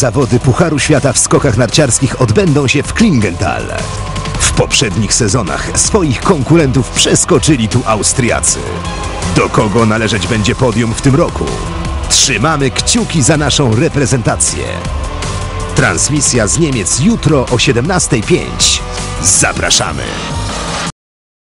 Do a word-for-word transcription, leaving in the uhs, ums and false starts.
Zawody Pucharu Świata w skokach narciarskich odbędą się w Klingenthal. W poprzednich sezonach swoich konkurentów przeskoczyli tu Austriacy. Do kogo należeć będzie podium w tym roku? Trzymamy kciuki za naszą reprezentację. Transmisja z Niemiec jutro o siedemnastej pięć. Zapraszamy!